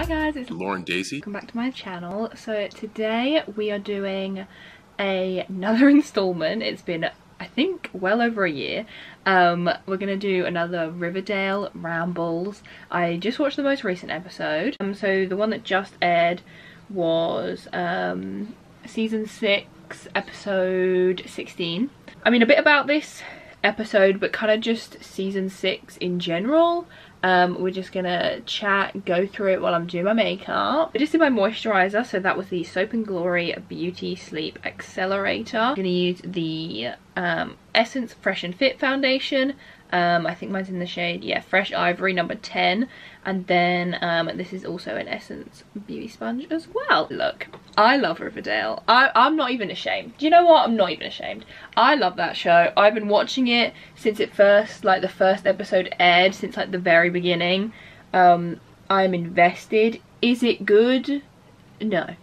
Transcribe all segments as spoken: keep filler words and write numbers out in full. Hi guys, it's Lauren Daisy. Welcome back to my channel. So today we are doing a, another installment. It's been, I think, well over a year. Um, we're gonna do another Riverdale rambles. I just watched the most recent episode. Um, so the one that just aired was um, season six, episode sixteen. I mean, a bit about this episode, but kind of just season six in general. Um, we're just gonna chat, go through it while I'm doing my makeup. I just did my moisturizer, so that was the Soap and Glory Beauty Sleep Accelerator. I'm gonna use the um, Essence Fresh and Fit foundation. Um, I think mine's in the shade, yeah, Fresh Ivory number ten. And then um, this is also an Essence Beauty Sponge as well. Look, I love Riverdale. I, I'm not even ashamed. Do you know what? I'm not even ashamed. I love that show. I've been watching it since it first, like the first episode aired, since like the very beginning. Um, I'm invested. Is it good? No.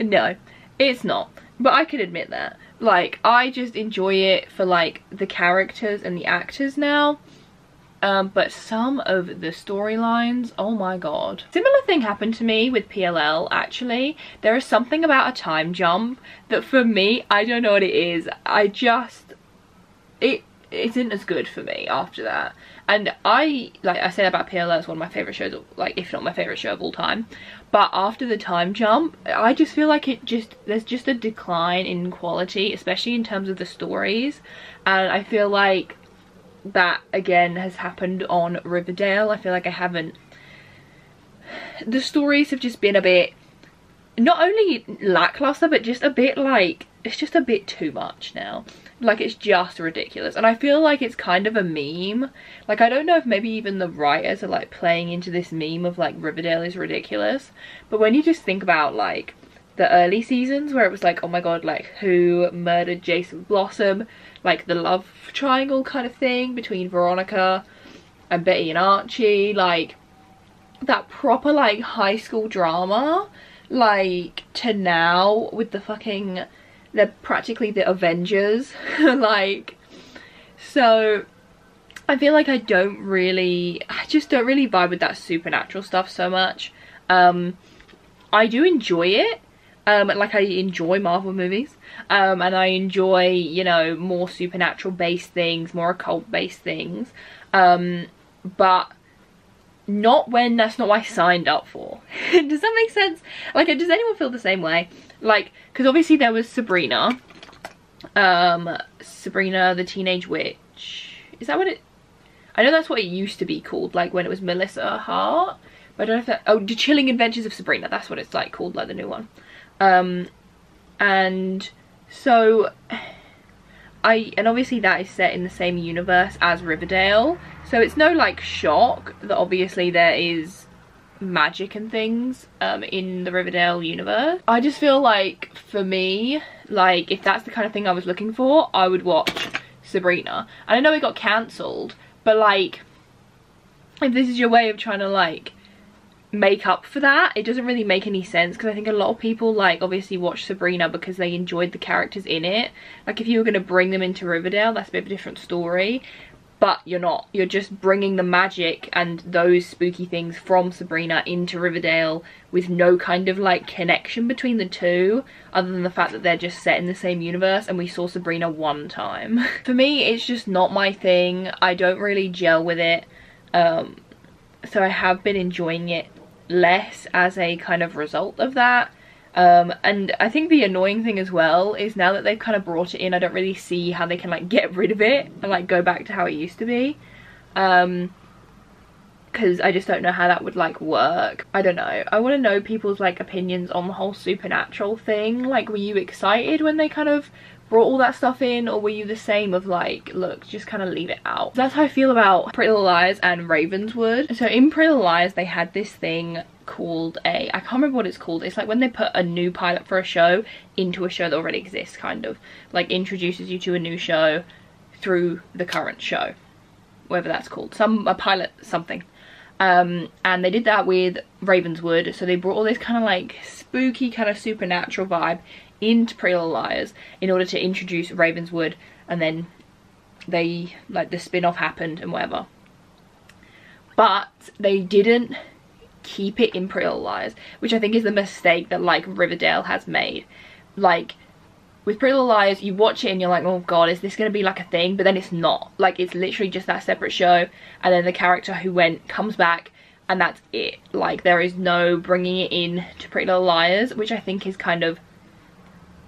No, it's not. But I can admit that. Like, I just enjoy it for like the characters and the actors now, um but some of the storylines, oh my god. Similar thing happened to me with P L L actually. There is something about a time jump that for me, I don't know what it is, I just it isn't as good for me after that. And I, like I said about P L L, it's one of my favourite shows, like if not my favourite show of all time. But after the time jump, I just feel like it just, there's just a decline in quality, especially in terms of the stories. And I feel like that again has happened on Riverdale. I feel like I haven't, the stories have just been a bit, not only lackluster, but just a bit like, it's just a bit too much now. Like, it's just ridiculous. And I feel like it's kind of a meme. Like, I don't know if maybe even the writers are like playing into this meme of like Riverdale is ridiculous. But when you just think about like the early seasons where it was like, oh my god, like who murdered Jason Blossom, like the love triangle kind of thing between Veronica and Betty and Archie, like that proper like high school drama, like to now with the fucking, they're practically the Avengers. Like, so I feel like I don't really, I just don't really vibe with that supernatural stuff so much. um I do enjoy it, um like I enjoy Marvel movies, um and I enjoy, you know, more supernatural based things, more occult based things, um but not when that's not what I signed up for. Does that make sense? Like, does anyone feel the same way? Like, because obviously there was Sabrina, um Sabrina the Teenage Witch, is that what it, I know that's what it used to be called, like when it was Melissa Hart, but I don't know if that, oh, The Chilling Adventures of Sabrina, that's what it's like called, like the new one. Um and so I, and obviously that is set in the same universe as Riverdale, so it's no like shock that obviously there is magic and things um in the Riverdale universe. I just feel like for me, like if that's the kind of thing I was looking for, I would watch Sabrina. And I know it got cancelled, but like if this is your way of trying to like make up for that, it doesn't really make any sense, because I think a lot of people like obviously watch Sabrina because they enjoyed the characters in it. Like if you were going to bring them into Riverdale, that's a bit of a different story, but you're not, you're just bringing the magic and those spooky things from Sabrina into Riverdale with no kind of like connection between the two, other than the fact that they're just set in the same universe and we saw Sabrina one time. For me, it's just not my thing. I don't really gel with it, um so I have been enjoying it less as a kind of result of that. Um and I think the annoying thing as well is now that they've kind of brought it in, I don't really see how they can like get rid of it and like go back to how it used to be, um because I just don't know how that would like work. I don't know, I want to know people's like opinions on the whole supernatural thing. Like, were you excited when they kind of brought all that stuff in, or were you the same of like, look, just kind of leave it out? That's how I feel about Pretty Little Liars and Ravenswood. So in Pretty Little Liars, they had this thing called a, I can't remember what it's called, it's like when they put a new pilot for a show into a show that already exists, kind of like introduces you to a new show through the current show, whatever that's called, some a pilot something. Um and they did that with Ravenswood, so they brought all this kind of like spooky kind of supernatural vibe into Pretty Little Liars in order to introduce Ravenswood, and then they like the spin-off happened and whatever. But they didn't keep it in Pretty Little Liars, which I think is the mistake that like Riverdale has made. Like with Pretty Little Liars, you watch it and you're like, oh god, is this gonna be like a thing? But then it's not. Like it's literally just that separate show, and then the character who went comes back, and that's it. Like there is no bringing it in to Pretty Little Liars, which I think is kind of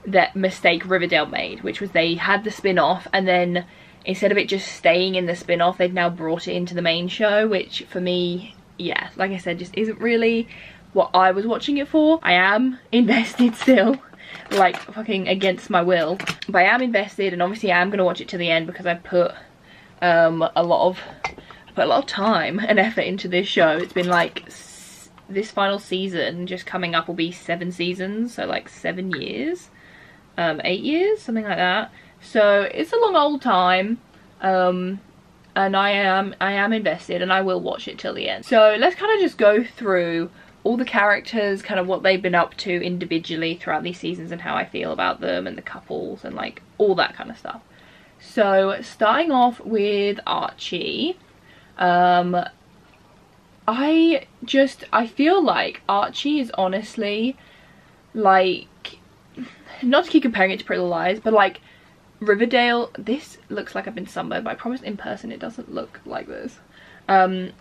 that mistake Riverdale made, which was they had the spin-off, and then instead of it just staying in the spin-off, they've now brought it into the main show, which for me, yeah, like I said, just isn't really what I was watching it for. I am invested still, like fucking against my will, but I am invested, and obviously I am going to watch it to the end because I put um, a lot of put a lot of time and effort into this show. It's been like, s this final season just coming up will be seven seasons, so like seven years, um, eight years, something like that. So it's a long old time, um, and I am I am invested, and I will watch it till the end. So let's kind of just go through all the characters, kind of what they've been up to individually throughout these seasons, and how I feel about them, and the couples, and like all that kind of stuff. So starting off with Archie, um, I just I feel like Archie is honestly like, not to keep comparing it to Pretty Little Liars, but like Riverdale, this looks like I've been sunburned, but I promise in person it doesn't look like this. Um,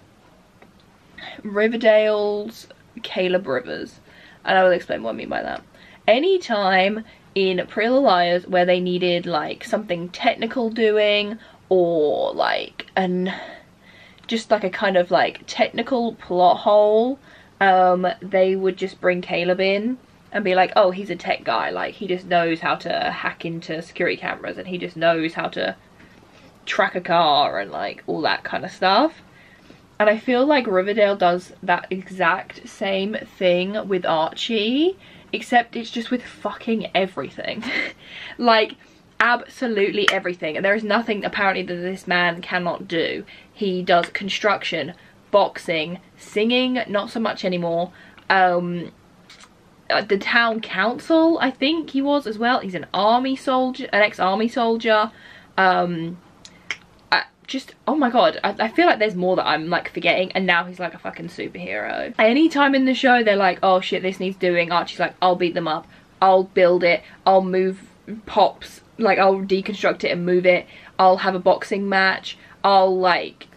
Riverdale's Caleb Rivers, and I will explain what I mean by that. Any time in Pretty Little Liars where they needed like something technical doing, or like an just like a kind of like technical plot hole, um, they would just bring Caleb in and be like, oh, he's a tech guy, like he just knows how to hack into security cameras, and he just knows how to track a car, and like all that kind of stuff. And I feel like Riverdale does that exact same thing with Archie, except it's just with fucking everything. Like absolutely everything. And there is nothing apparently that this man cannot do. He does construction, boxing, singing, not so much anymore, um the town council, I think he was as well. He's an army soldier, an ex-army soldier. Um, I just, oh my god, I, I feel like there's more that I'm like forgetting, and now he's like a fucking superhero. Anytime in the show they're like, oh shit, this needs doing, Archie's like, I'll beat them up, I'll build it, I'll move pops, like I'll deconstruct it and move it, I'll have a boxing match, I'll like,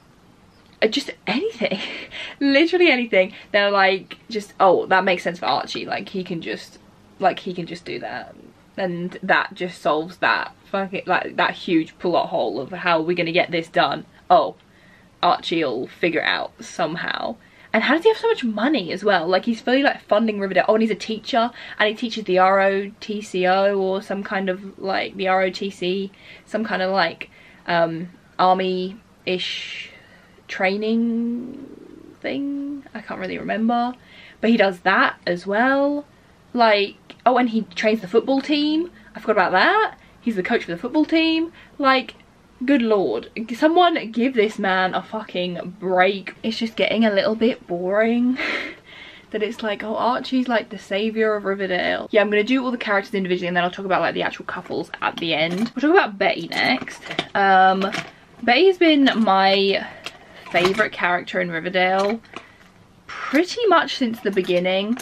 just anything. Literally anything. They're like, just, oh, that makes sense for Archie, like he can just like he can just do that, and that just solves that fucking like that huge plot hole of how we're gonna get this done. Oh, Archie'll figure it out somehow. And how does he have so much money as well? Like he's fully like funding Riverdale. Oh, and he's a teacher, and he teaches the R O T C O or some kind of like the R O T C, some kind of like um army-ish training thing, I can't really remember, but he does that as well. Like, oh, and he trains the football team, I forgot about that. He's the coach for the football team. Like, good lord, someone give this man a fucking break. It's just getting a little bit boring. That it's like, oh, Archie's like the saviour of Riverdale. Yeah, I'm going to do all the characters individually, and then I'll talk about like the actual couples at the end. We'll talk about Betty next. um Betty's been my favorite character in Riverdale pretty much since the beginning.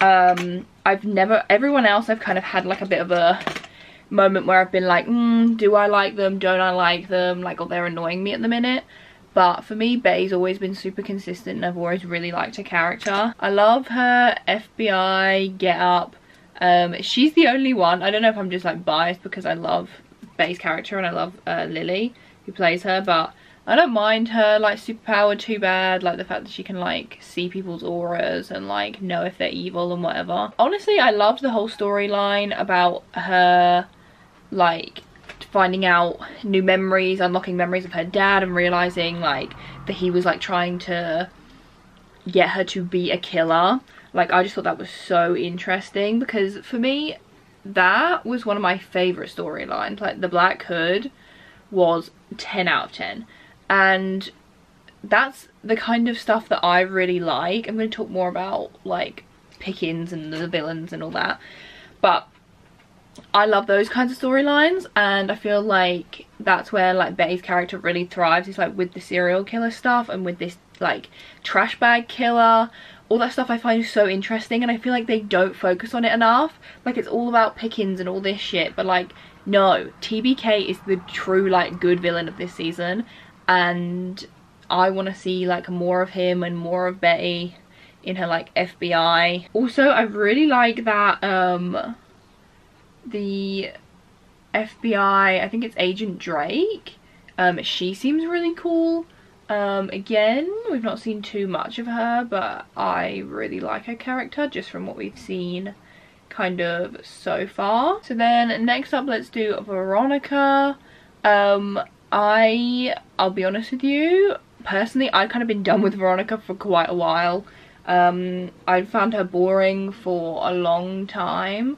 um I've never, everyone else I've kind of had like a bit of a moment where I've been like, mm, do I like them, don't I like them, like, oh, they're annoying me at the minute. But for me, Betty's always been super consistent, and I've always really liked her character. I love her F B I get up. Um she's the only one, I don't know if I'm just like biased because I love Betty's character, and I love uh, Lily who plays her, but I don't mind her like superpower too bad, like the fact that she can like see people's auras and like know if they're evil and whatever. Honestly, I loved the whole storyline about her like finding out new memories, unlocking memories of her dad, and realising like that he was like trying to get her to be a killer. Like, I just thought that was so interesting, because for me that was one of my favourite storylines. Like the Black Hood was ten out of ten. And that's the kind of stuff that I really like. I'm going to talk more about like Pickens and the villains and all that, but I love those kinds of storylines, and I feel like that's where like Betty's character really thrives. It's like with the serial killer stuff, and with this like trash bag killer, all that stuff I find so interesting, and I feel like they don't focus on it enough. Like, it's all about Pickens and all this shit, but like, no, T B K is the true, like, good villain of this season, and I want to see, like, more of him and more of Betty in her, like, F B I. Also, I really like that, um, the F B I, I think it's Agent Drake, um, she seems really cool. Um, again, we've not seen too much of her, but I really like her character just from what we've seen kind of so far. So then next up, let's do Veronica. Um, I, I'll be honest with you, personally, I've kind of been done with Veronica for quite a while. Um, I found her boring for a long time.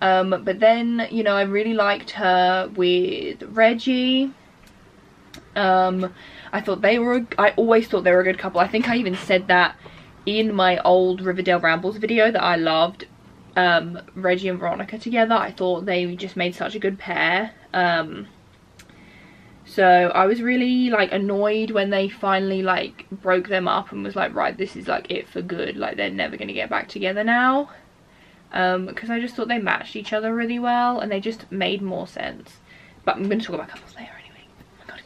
Um, but then, you know, I really liked her with Reggie. Um, I thought they were, I always thought they were a good couple. I think I even said that in my old Riverdale Rambles video that I loved, um, Reggie and Veronica together. I thought they just made such a good pair. Um, so I was really, like, annoyed when they finally, like, broke them up and was like, right, this is, like, it for good. Like, they're never going to get back together now. Um, because I just thought they matched each other really well and they just made more sense. But I'm going to talk about couples later.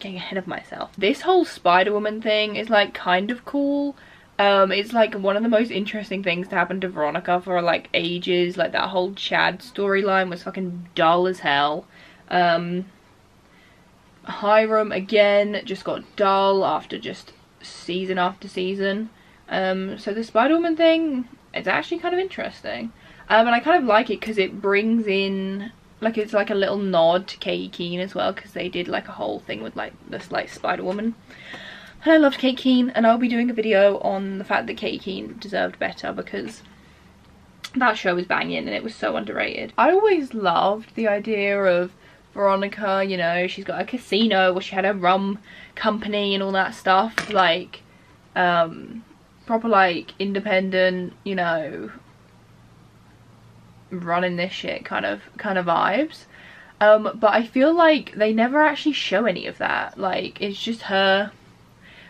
Ahead of myself. This whole Spider Woman thing is, like, kind of cool. Um, it's, like, one of the most interesting things to happen to Veronica for, like, ages. Like, that whole Chad storyline was fucking dull as hell. Um, Hiram, again, just got dull after just season after season. Um, so the Spider Woman thing is actually kind of interesting. Um, and I kind of like it because it brings in... like, it's like a little nod to Katie Keene as well, because they did, like, a whole thing with, like, this, like, Spider Woman. And I loved Katie Keene, and I'll be doing a video on the fact that Katie Keene deserved better, because that show was banging and it was so underrated. I always loved the idea of Veronica, you know, she's got a casino where she had her rum company and all that stuff. Like, um, proper, like, independent, you know... running this shit kind of kind of vibes, um but I feel like they never actually show any of that. Like, it's just her,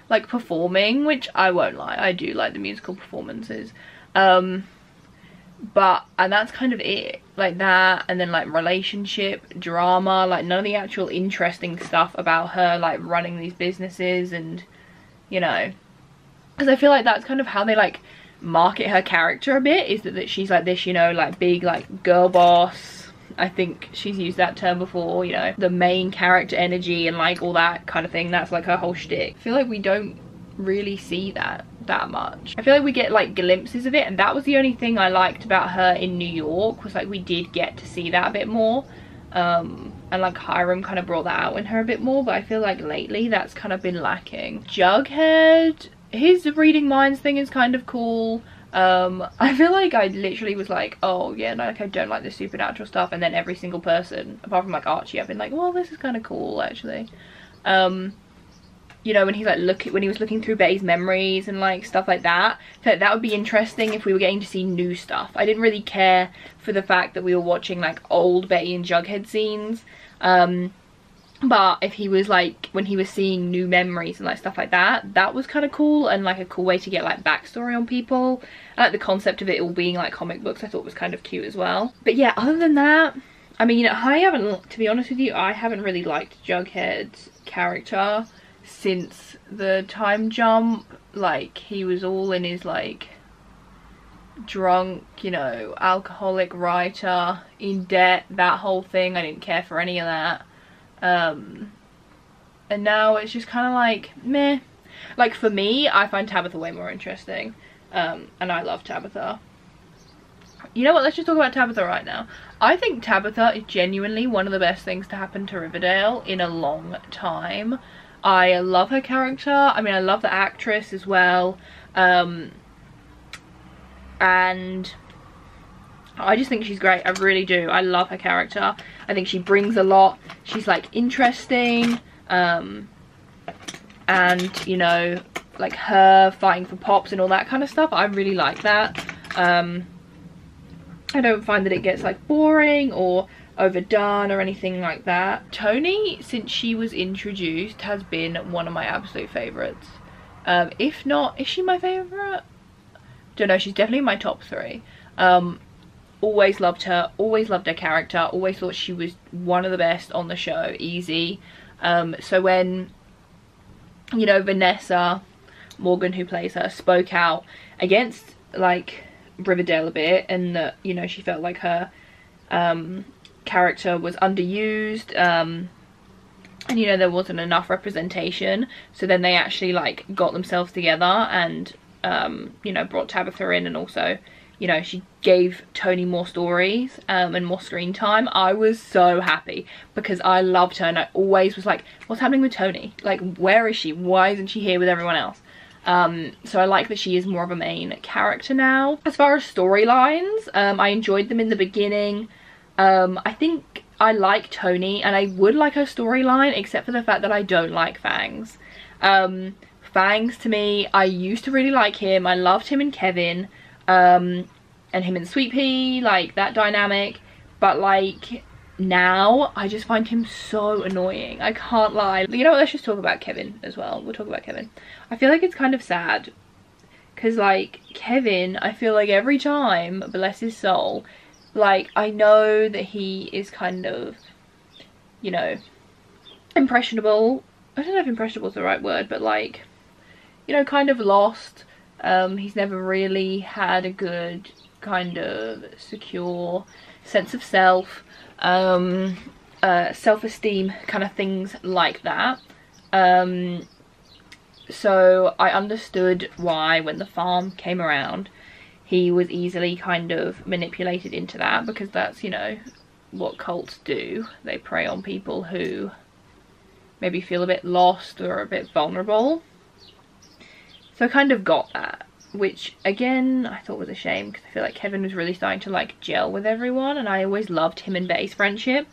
like, performing, which I won't lie, I do like the musical performances, um but and that's kind of it. Like that, and then, like, relationship drama, like, none of the actual interesting stuff about her, like, running these businesses, and, you know, because I feel like that's kind of how they, like, market her character a bit, is that, that she's like this, you know, like, big, like, girl boss. I think she's used that term before, you know, the main character energy and, like, all that kind of thing. That's, like, her whole shtick. I feel like we don't really see that that much. I feel like we get, like, glimpses of it, and that was the only thing I liked about her in New York, was, like, we did get to see that a bit more, um and, like, Hiram kind of brought that out in her a bit more, but I feel like lately that's kind of been lacking. Jughead, his reading minds thing is kind of cool. um I feel like I literally was like, oh yeah, like, I don't like the supernatural stuff, and then every single person apart from, like, Archie, I've been like, well, this is kind of cool actually. Um you know, when he's like look when he was looking through Betty's memories and, like, stuff like that, so that would be interesting if we were getting to see new stuff. I didn't really care for the fact that we were watching, like, old Betty and Jughead scenes, um but if he was, like, when he was seeing new memories and, like, stuff like that, that was kind of cool, and, like, a cool way to get, like, backstory on people. And, like, the concept of it all being, like, comic books, I thought was kind of cute as well. But yeah, other than that, I mean, I haven't, to be honest with you, I haven't really liked Jughead's character since the time jump. Like, he was all in his, like, drunk, you know, alcoholic writer, in debt, that whole thing. I didn't care for any of that. Um, and now it's just kind of like, meh. Like, for me, I find Tabitha way more interesting, um, and I love Tabitha. You know what, let's just talk about Tabitha right now. I think Tabitha is genuinely one of the best things to happen to Riverdale in a long time. I love her character, I mean, I love the actress as well, um, and... I just think she's great. I really do. I love her character. I think she brings a lot. She's, like, interesting. Um, and, you know, like, her fighting for Pops and all that kind of stuff. I really like that. Um, I don't find that it gets, like, boring or overdone or anything like that. Toni, since she was introduced, has been one of my absolute favourites. Um, if not, is she my favourite? Don't know, she's definitely in my top three. Um, always loved her, always loved her character, always thought she was one of the best on the show, easy. Um, so when, you know, Vanessa Morgan, who plays her, spoke out against, like, Riverdale a bit, and that, you know, she felt like her um, character was underused, um, and, you know, there wasn't enough representation. So then they actually, like, got themselves together and, um, you know, brought Tabitha in, and also, you know, she gave Toni more stories um, and more screen time. I was so happy because I loved her, and I always was like, what's happening with Toni? Like, where is she? Why isn't she here with everyone else? Um, so I like that she is more of a main character now. As far as storylines, um, I enjoyed them in the beginning. Um, I think I like Toni, and I would like her storyline, except for the fact that I don't like Fangs. Um, Fangs, to me, I used to really like him. I loved him and Kevin. Um, and him and Sweet Pea, like, that dynamic. But, like, now I just find him so annoying. I can't lie. You know what, let's just talk about Kevin as well. We'll talk about Kevin. I feel like it's kind of sad, because, like, Kevin, I feel like every time, bless his soul, like, I know that he is kind of, you know, impressionable. I don't know if impressionable is the right word, but, like, you know, kind of lost. Um, he's never really had a good kind of secure sense of self, um, uh, self-esteem, kind of things like that. Um, so I understood why, when The Farm came around, he was easily kind of manipulated into that, because that's, you know, what cults do. They prey on people who maybe feel a bit lost or a bit vulnerable. So I kind of got that, which, again, I thought was a shame, because I feel like Kevin was really starting to, like, gel with everyone, and I always loved him and Betty's friendship.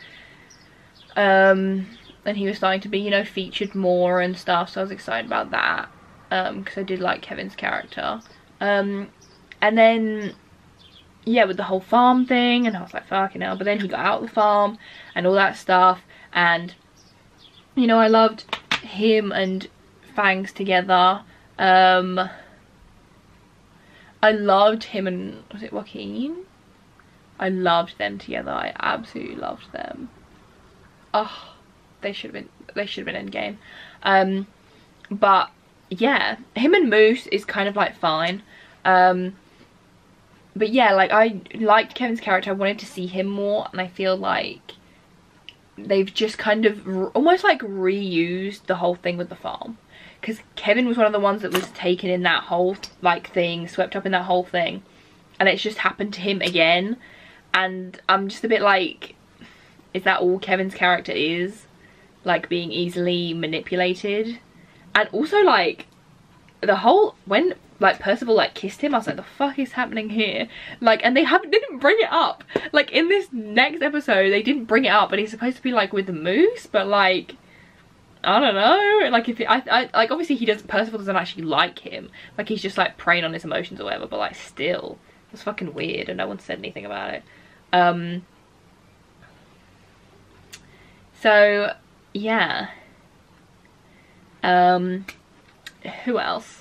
Um, and he was starting to be, you know, featured more and stuff, so I was excited about that, um, because I did like Kevin's character. Um, and then, yeah, with the whole farm thing, and I was like, fucking hell, but then he got out of the farm, and all that stuff, and, you know, I loved him and Fangs together. Um, I loved him and, was it Joaquin? I loved them together. I absolutely loved them. Oh, they should have been, they should have been endgame. Um, but yeah, him and Moose is kind of like fine. Um, but yeah, like, I liked Kevin's character. I wanted to see him more, and I feel like they've just kind of r- almost like reused the whole thing with the farm. Because Kevin was one of the ones that was taken in that whole, like, thing, swept up in that whole thing. And it's just happened to him again. And I'm just a bit like, is that all Kevin's character is? Like, being easily manipulated? And also, like, the whole, when, like, Percival, like, kissed him, I was like, the fuck is happening here? Like, and they haven't, didn't bring it up. Like, in this next episode, they didn't bring it up. But he's supposed to be, like, with the Moose, but, like, I don't know, like, if it, I, I like, obviously he doesn't, Percival doesn't actually like him, like, he's just, like, preying on his emotions or whatever, but, like, still, it's fucking weird, and no one said anything about it. Um, so, yeah, um, who else?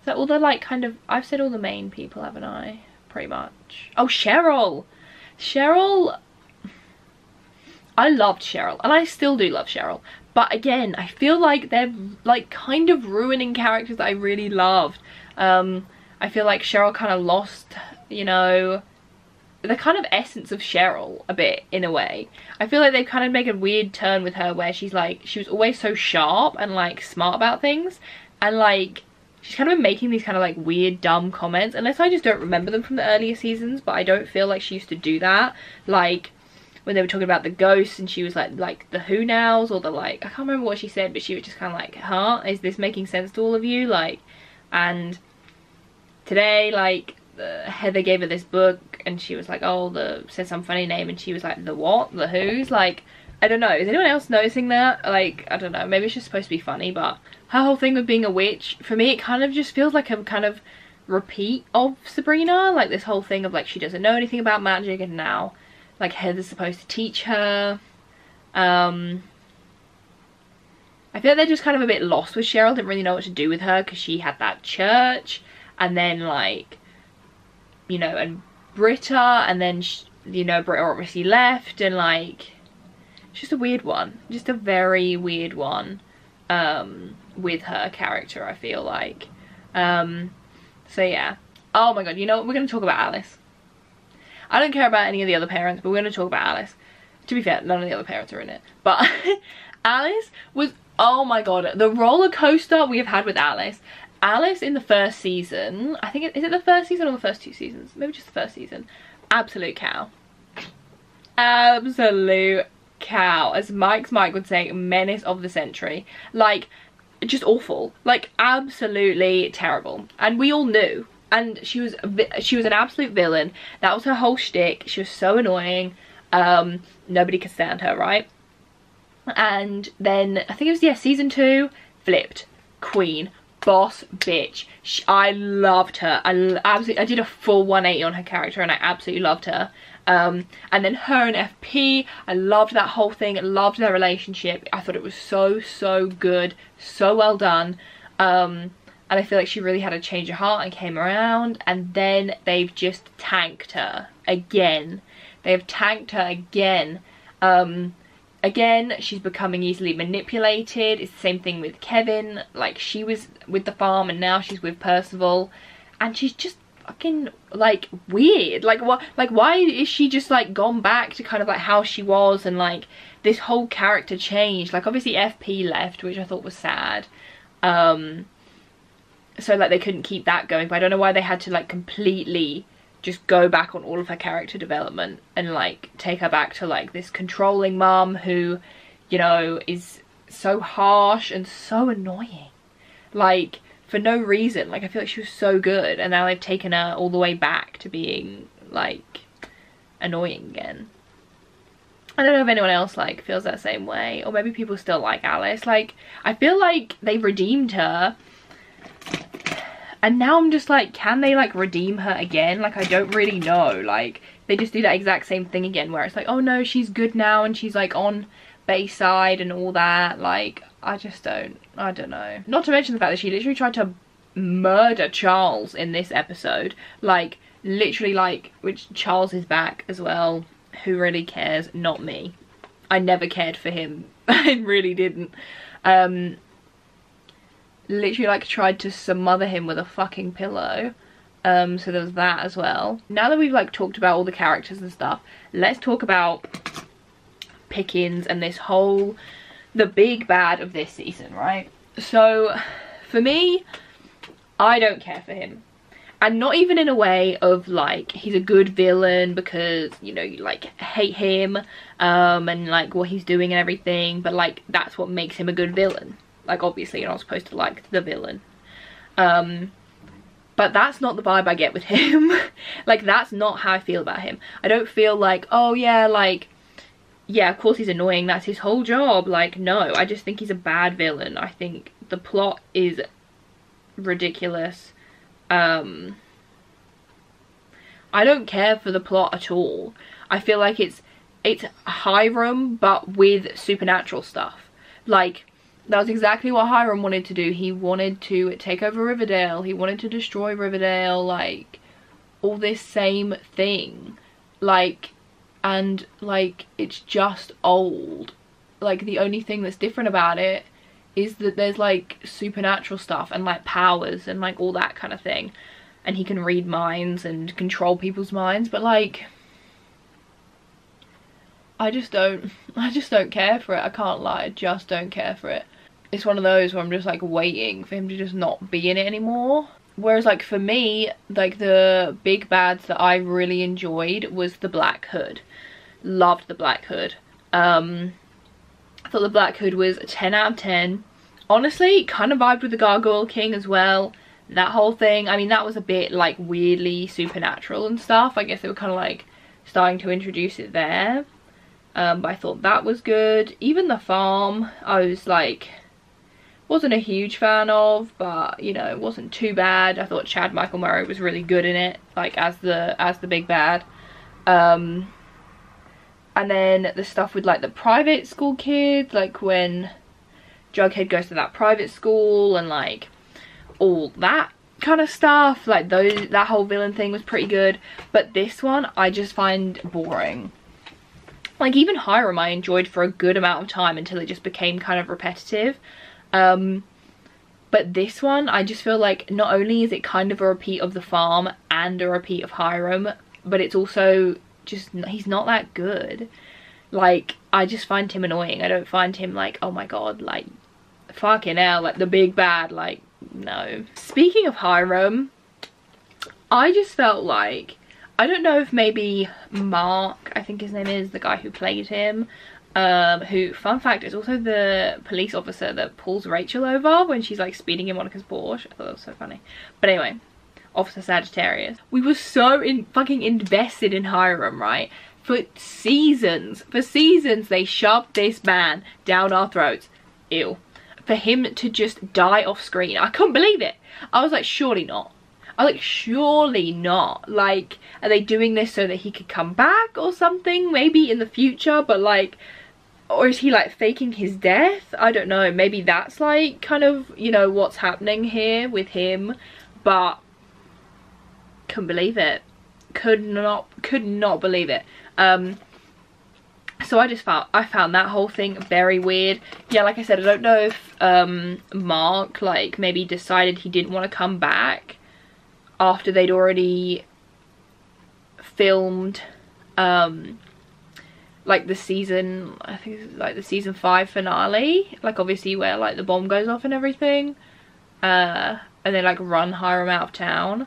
Is that all the, like, kind of, I've said all the main people, haven't I, pretty much? Oh, Cheryl, Cheryl, I loved Cheryl, and I still do love Cheryl, but again, I feel like they're, like, kind of ruining characters that I really loved. Um, I feel like Cheryl kind of lost, you know, the kind of essence of Cheryl a bit, in a way. I feel like they kind of make a weird turn with her, where she's like, she was always so sharp and, like, smart about things, and, like, she's kind of been making these kind of, like, weird, dumb comments, unless I just don't remember them from the earlier seasons, but I don't feel like she used to do that, like, when they were talking about the ghosts, and she was like, like, the who nows, or the, like, I can't remember what she said, but she was just kind of like, huh, is this making sense to all of you? Like, and today, like, uh, Heather gave her this book, and she was like, oh, the, said some funny name, and she was like, the what, the who's, like, I don't know, is anyone else noticing that? Like, I don't know, maybe it's just supposed to be funny, but her whole thing with being a witch, for me, it kind of just feels like a kind of repeat of Sabrina, like, this whole thing of, like, she doesn't know anything about magic, and now, like, Heather's supposed to teach her. Um, I feel like they're just kind of a bit lost with Cheryl. Didn't really know what to do with her, because she had that church. and then like, you know, and Britta, and then she, you know, Britta obviously left, and like, it's just a weird one, just a very weird one um with her character, I feel like. Um so yeah. Oh my god, you know what, we're going to talk about Alice. I don't care about any of the other parents, but we're going to talk about Alice. To be fair, none of the other parents are in it, but Alice was, oh my god, the roller coaster we have had with Alice. Alice in the first season, I think, it, is it the first season or the first two seasons? Maybe just the first season. Absolute cow. Absolute cow. As Mike's Mike would say, menace of the century. Like, just awful. Like, absolutely terrible. And we all knew. And she was she was an absolute villain. That was her whole shtick. She was so annoying. Um, nobody could stand her, right? And then, I think it was, yeah, season two, flipped. Queen. Boss bitch. She, I loved her. I absolutely, I did a full one eighty on her character, and I absolutely loved her. Um, and then her and F P, I loved that whole thing. I loved their relationship. I thought it was so, so good. So well done. Um... And I feel like she really had a change of heart and came around. And then they've just tanked her again. They've tanked her again. Um, again, she's becoming easily manipulated. It's the same thing with Kevin. Like, she was with the farm and now she's with Percival. And she's just fucking, like, weird. Like, what? Like, why is she just, like, gone back to kind of, like, how she was? And, like, this whole character changed. Like, obviously F P left, which I thought was sad. Um... So, like, they couldn't keep that going. But I don't know why they had to, like, completely just go back on all of her character development and, like, take her back to, like, this controlling mum who, you know, is so harsh and so annoying. Like, for no reason. Like, I feel like she was so good. And now they've taken her all the way back to being, like, annoying again. I don't know if anyone else, like, feels that same way. Or maybe people still like Alice. Like, I feel like they redeemed her. And now I'm just like, can they, like, redeem her again? Like, I don't really know. Like, they just do that exact same thing again where it's like, oh no, she's good now and she's, like, on Bayside and all that. Like, I just don't, I don't know. Not to mention the fact that she literally tried to murder Charles in this episode. Like, literally, like, which Charles is back as well. Who really cares? Not me. I never cared for him. I really didn't. Um... literally, like, tried to smother him with a fucking pillow. Um, so there was that as well. Now that we've, like, talked about all the characters and stuff, let's talk about Pickens and this whole, the big bad of this season, right? So, for me, I don't care for him. And not even in a way of, like, he's a good villain because, you know, you, like, hate him, um, and, like, what he's doing and everything, but, like, that's what makes him a good villain. Like, obviously you're not supposed to like the villain. Um, but that's not the vibe I get with him. Like, that's not how I feel about him. I don't feel like, oh yeah, like, yeah, of course he's annoying. That's his whole job. Like, no, I just think he's a bad villain. I think the plot is ridiculous. Um, I don't care for the plot at all. I feel like it's, it's Hiram, but with supernatural stuff. Like, that was exactly what Hiram wanted to do. He wanted to take over Riverdale. He wanted to destroy Riverdale. Like, all this same thing. Like, and, like, it's just old. Like, the only thing that's different about it is that there's, like, supernatural stuff and, like, powers and, like, all that kind of thing. And he can read minds and control people's minds. But, like, I just don't, I just don't care for it. I can't lie. I just don't care for it. It's one of those where I'm just, like, waiting for him to just not be in it anymore. Whereas, like, for me, like, the big bads that I really enjoyed was the Black Hood. Loved the Black Hood. Um, I thought the Black Hood was ten out of ten. Honestly, kind of vibed with the Gargoyle King as well. That whole thing. I mean, that was a bit, like, weirdly supernatural and stuff. I guess they were kind of, like, starting to introduce it there. Um, but I thought that was good. Even the farm, I was, like, wasn't a huge fan of, but, you know, it wasn't too bad. I thought Chad Michael Murray was really good in it, like, as the as the big bad. Um, and then the stuff with, like, the private school kids, like, when Jughead goes to that private school and, like, all that kind of stuff. Like those, that whole villain thing was pretty good, but this one I just find boring. Like even Hiram I enjoyed for a good amount of time until it just became kind of repetitive. Um, but this one I just feel like not only is it kind of a repeat of The Farm and a repeat of Hiram, but it's also just, he's not that good. Like I just find him annoying. I don't find him like, oh my god, like fucking hell, like the big bad, like no. Speaking of Hiram, I just felt like, I don't know if maybe Mark, I think his name is, the guy who played him, um, who, fun fact, is also the police officer that pulls Rachel over when she's like speeding in Monica's Porsche. I thought that was so funny. But anyway, Officer Sagittarius. We were so in fucking invested in Hiram, right? For seasons, for seasons, they shoved this man down our throats. Ew. For him to just die off screen. I couldn't believe it. I was like, surely not. I was like, surely not. Like, are they doing this so that he could come back or something? Maybe in the future, but like, or is he like faking his death? I don't know. Maybe that's like kind of, you know, what's happening here with him. But couldn't believe it. Could not, could not believe it. Um, so I just found, I found that whole thing very weird. Yeah, like I said, I don't know if um, Mark like maybe decided he didn't want to come back after they'd already filmed um like the season, I think it's like the season five finale, like obviously where like the bomb goes off and everything, uh and they like run Hiram out of town.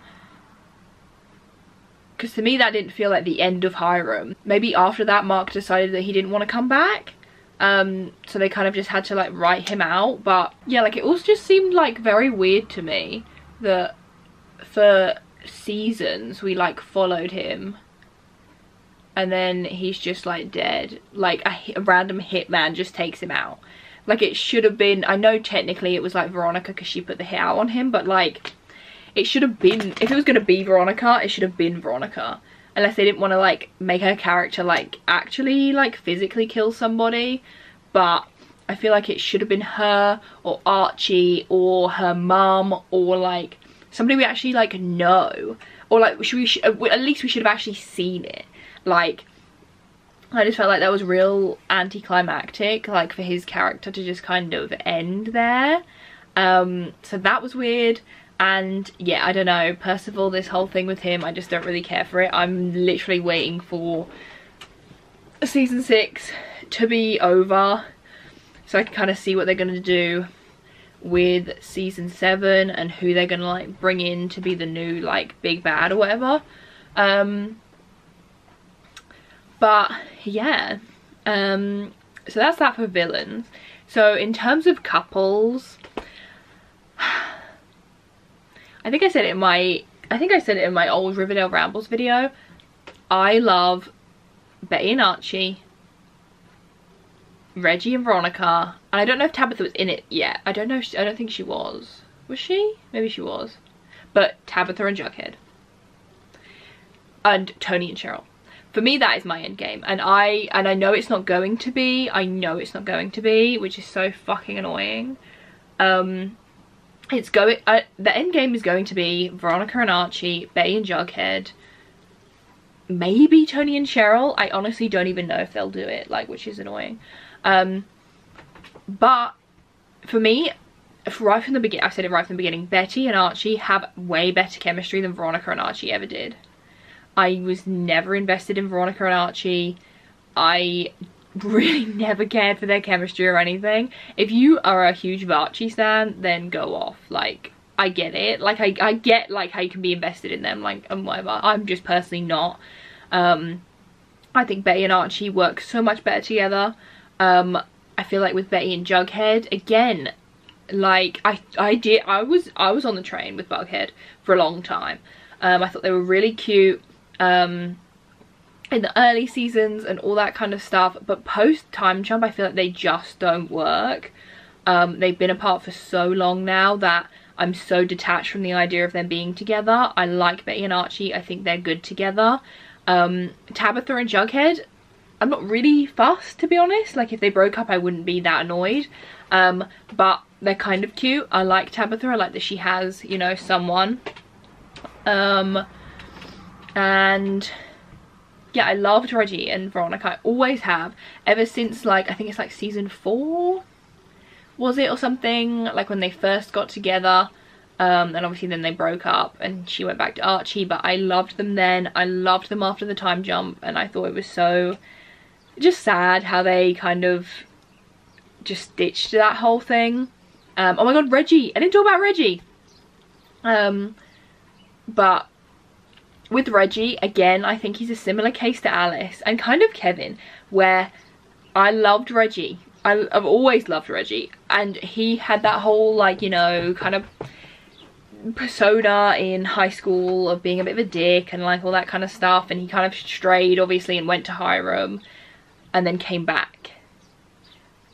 Because to me that didn't feel like the end of Hiram. Maybe after that Mark decided that he didn't want to come back, um so they kind of just had to like write him out. But yeah, like it also just seemed like very weird to me that for seasons we like followed him and then he's just like dead. Like a, a random hitman just takes him out. Like it should have been, I know technically it was like Veronica because she put the hit out on him, but like it should have been, if it was going to be Veronica, it should have been Veronica, unless they didn't want to like make her character like actually like physically kill somebody. But I feel like it should have been her or Archie or her mum or like somebody we actually like know, or like should we sh at least we should have actually seen it. Like I just felt like that was real anticlimactic, like for his character to just kind of end there. Um so that was weird. And yeah, I don't know, Percival, this whole thing with him, I just don't really care for it. I'm literally waiting for season six to be over so I can kind of see what they're going to do with season seven and who they're gonna like bring in to be the new like big bad or whatever. Um but yeah, um so that's that for villains. So in terms of couples, I think I said it in my I think I said it in my old Riverdale Rambles video, I love Betty and Archie, Reggie and Veronica, and I don't know if Tabitha was in it yet. I don't know if she, I don't think she was. Was she? Maybe she was. But Tabitha and Jughead. And Toni and Cheryl. For me that is my end game. And I and I know it's not going to be. I know it's not going to be, which is so fucking annoying. Um it's going uh, the end game is going to be Veronica and Archie, Betty and Jughead. Maybe Toni and Cheryl. I honestly don't even know if they'll do it, like, which is annoying. Um but for me, right from the beginning, I said it right from the beginning, Betty and Archie have way better chemistry than Veronica and Archie ever did. I was never invested in Veronica and Archie. I really never cared for their chemistry or anything. If you are a huge Archie stan, then go off. Like, I get it. Like, I, I get like how you can be invested in them, like, and whatever. I'm just personally not. Um, I think Betty and Archie work so much better together. Um, I feel like with Betty and Jughead, again, like I, I did, I was, I was on the train with Jughead for a long time. Um, I thought they were really cute um, in the early seasons and all that kind of stuff. But post time jump, I feel like they just don't work. Um, they've been apart for so long now that I'm so detached from the idea of them being together. I like Betty and Archie. I think they're good together. Um, Tabitha and Jughead, I'm not really fussed, to be honest. Like, if they broke up, I wouldn't be that annoyed. um, but they're kind of cute. I like Tabitha. I like that she has, you know, someone. Um, and yeah, I loved Reggie and Veronica. I always have, ever since, like, I think it's like season four, was it, or something, like when they first got together. Um, and obviously then they broke up and she went back to Archie, but I loved them then. I loved them after the time jump, and I thought it was so just sad how they kind of just ditched that whole thing. Um, oh my god, Reggie! I didn't talk about Reggie! Um, but with Reggie, again, I think he's a similar case to Alice and kind of Kevin, where I loved Reggie. I, I've always loved Reggie, and he had that whole, like, you know, kind of persona in high school of being a bit of a dick and like all that kind of stuff, and he kind of strayed obviously and went to Hiram and then came back,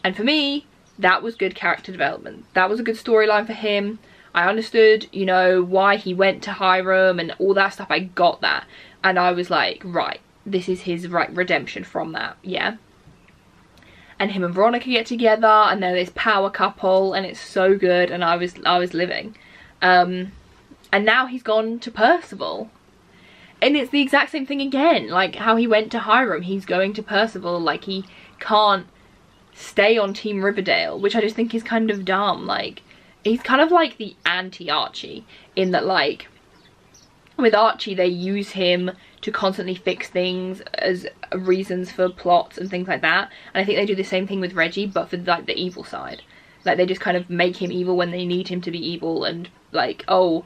and for me that was good character development. That was a good storyline for him. I understood, you know, why he went to Hiram and all that stuff. I got that, and I was like, right, this is his right redemption from that. Yeah. And him and Veronica get together and they're this power couple, and it's so good, and I was I was living. Um, and now he's gone to Percival, and it's the exact same thing again, like how he went to Hiram, he's going to Percival. Like, he can't stay on Team Riverdale, which I just think is kind of dumb. Like, he's kind of like the anti-Archie, in that, like, with Archie they use him to constantly fix things as reasons for plots and things like that, and I think they do the same thing with Reggie, but for like the evil side. Like, they just kind of make him evil when they need him to be evil, and like, oh,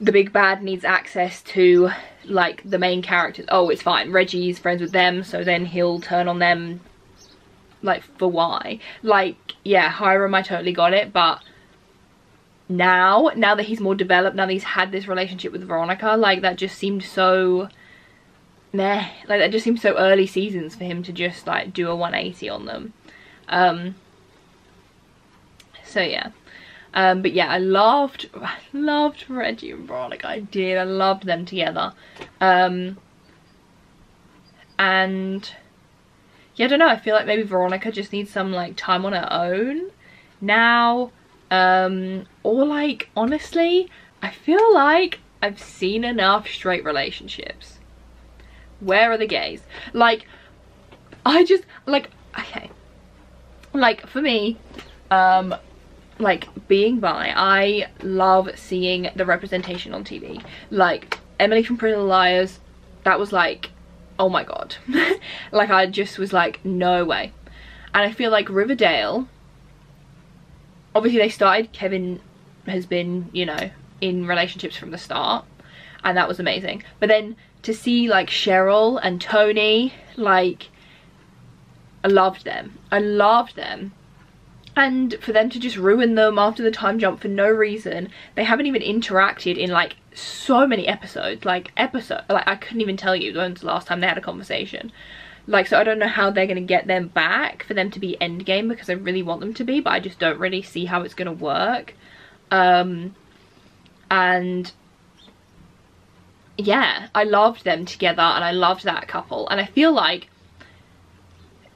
the big bad needs access to, like, the main characters. Oh, it's fine, Reggie's friends with them, so then he'll turn on them. Like, for why? Like, yeah, Hiram, I totally got it, but now, now that he's more developed, now that he's had this relationship with Veronica, like, that just seemed so meh. Like, that just seemed so early seasons for him to just, like, do a one eighty on them. Um... So yeah, um, but yeah, I loved, I loved Reggie and Veronica. I did. I loved them together, um, and yeah, I don't know. I feel like maybe Veronica just needs some like time on her own now, um, or like, honestly, I feel like I've seen enough straight relationships. Where are the gays? Like, I just like okay, like for me. Um, like, being bi, I love seeing the representation on T V. Like, Emily from Pretty Little Liars, that was like, oh my god. Like, I just was like, no way. And I feel like Riverdale, obviously they started, Kevin has been, you know, in relationships from the start, and that was amazing. But then to see like Cheryl and Toni, like, I loved them. I loved them. And for them to just ruin them after the time jump for no reason. They haven't even interacted in like so many episodes. Like episode, like I couldn't even tell you when's the last time they had a conversation. Like, so I don't know how they're going to get them back for them to be endgame, because I really want them to be, but I just don't really see how it's going to work. Um, and yeah, I loved them together and I loved that couple. And I feel like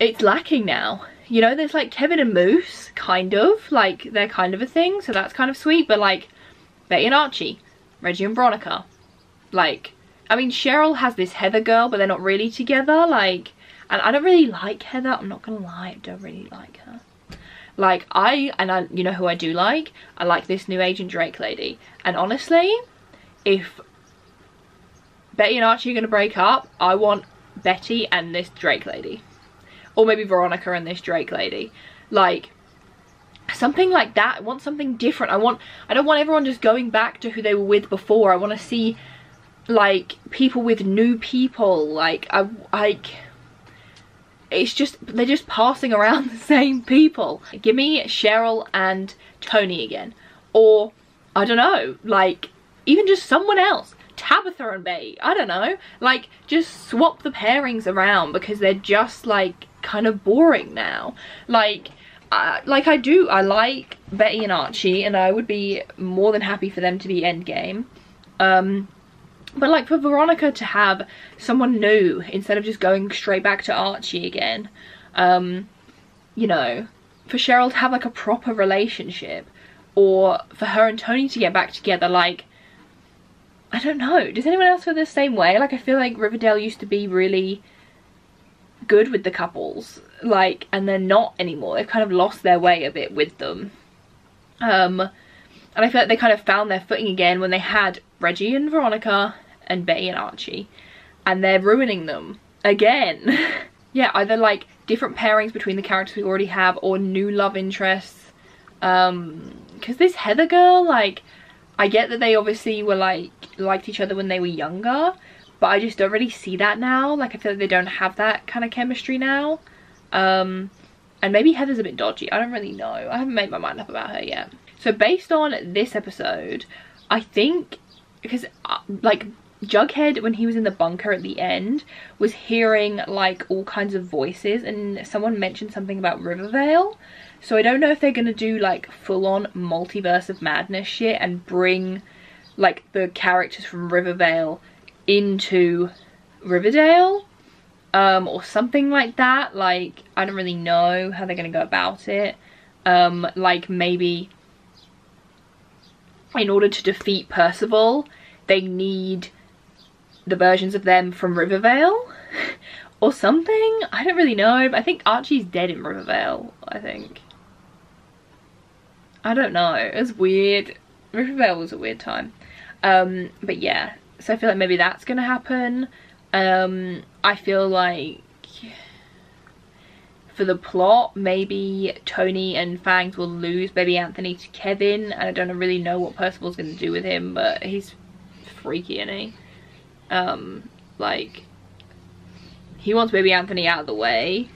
it's lacking now. You know, there's like Kevin and Moose, kind of, like, they're kind of a thing, so that's kind of sweet, but like, Betty and Archie, Reggie and Veronica, like, I mean, Cheryl has this Heather girl, but they're not really together, like, and I don't really like Heather, I'm not gonna lie, I don't really like her. Like, I, and I, you know who I do like? I like this new Agent Drake lady, and honestly, if Betty and Archie are gonna break up, I want Betty and this Drake lady. Or maybe Veronica and this Drake lady. Like, something like that. I want something different. I want, I don't want everyone just going back to who they were with before. I want to see, like, people with new people. Like, I, like, it's just, they're just passing around the same people. Give me Cheryl and Toni again. Or, I don't know, like, even just someone else. Tabitha and Betty, I don't know, like, just swap the pairings around, because they're just like kind of boring now. Like, uh, like I do, I like Betty and Archie, and I would be more than happy for them to be endgame, um, but like for Veronica to have someone new instead of just going straight back to Archie again, um, you know, for Cheryl to have like a proper relationship, or for her and Toni to get back together, like, I don't know. Does anyone else feel the same way? Like, I feel like Riverdale used to be really good with the couples, like, and they're not anymore. They've kind of lost their way a bit with them. Um, and I feel like they kind of found their footing again when they had Reggie and Veronica and Betty and Archie, and they're ruining them again. Yeah, either like different pairings between the characters we already have, or new love interests. Um, because this Heather girl, like, I get that they obviously were like, liked each other when they were younger, but I just don't really see that now. Like, I feel like they don't have that kind of chemistry now. Um, and maybe Heather's a bit dodgy. I don't really know. I haven't made my mind up about her yet. So based on this episode, I think, because uh, like Jughead, when he was in the bunker at the end, was hearing like all kinds of voices, and someone mentioned something about Rivervale. So I don't know if they're gonna do like full-on multiverse of madness shit and bring like the characters from Rivervale into Riverdale, um, or something like that. Like, I don't really know how they're gonna go about it. Um, like, maybe in order to defeat Percival, they need the versions of them from Rivervale or something. I don't really know, but I think Archie's dead in Rivervale, I think. I don't know, it's weird. Rivervale was a weird time. Um, but yeah, so I feel like maybe that's gonna happen. Um, I feel like for the plot, maybe Toni and Fangs will lose baby Anthony to Kevin, and I don't really know what Percival's gonna do with him, but he's freaky, isn't he? Um, like, he wants baby Anthony out of the way,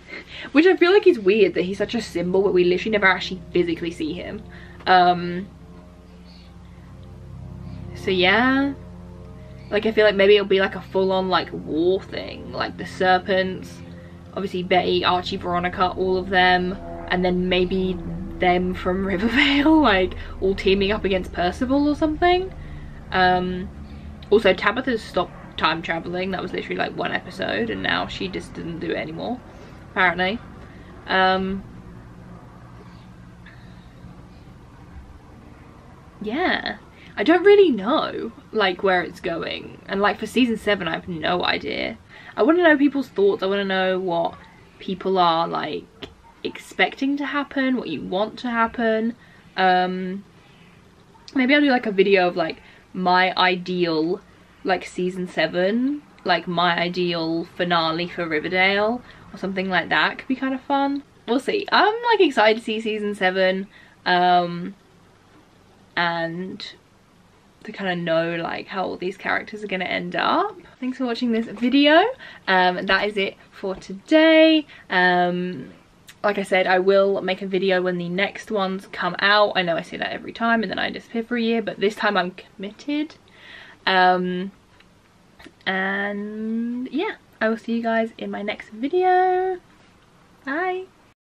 which I feel like is weird that he's such a symbol but we literally never actually physically see him. Um, so yeah, like, I feel like maybe it'll be like a full-on like war thing, like the serpents, obviously Betty, Archie, Veronica, all of them, and then maybe them from Rivervale, like, all teaming up against Percival or something. Um, also Tabitha's stopped time traveling. That was literally like one episode, and now she just didn't do it anymore, apparently. Um, yeah, I don't really know like where it's going, and like for season seven I have no idea. I want to know people's thoughts. I want to know what people are like expecting to happen, what you want to happen. Um, maybe I'll do like a video of like my ideal like season seven, like my ideal finale for Riverdale or something like that. Could be kind of fun. We'll see. I'm like excited to see season seven, um, and to kind of know like how all these characters are going to end up. Thanks for watching this video. Um, that is it for today. Um, like I said, I will make a video when the next ones come out. I know I say that every time and then I disappear for a year, but this time I'm committed. Um, and yeah, I will see you guys in my next video. Bye.